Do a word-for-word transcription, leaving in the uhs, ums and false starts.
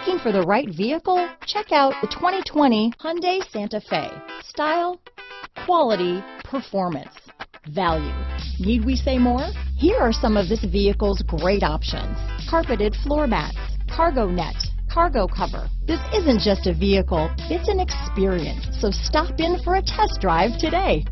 Looking for the right vehicle? Check out the twenty twenty Hyundai Santa Fe. Style, quality, performance, value. Need we say more? Here are some of this vehicle's great options. Carpeted floor mats, cargo net, cargo cover. This isn't just a vehicle, it's an experience. So stop in for a test drive today.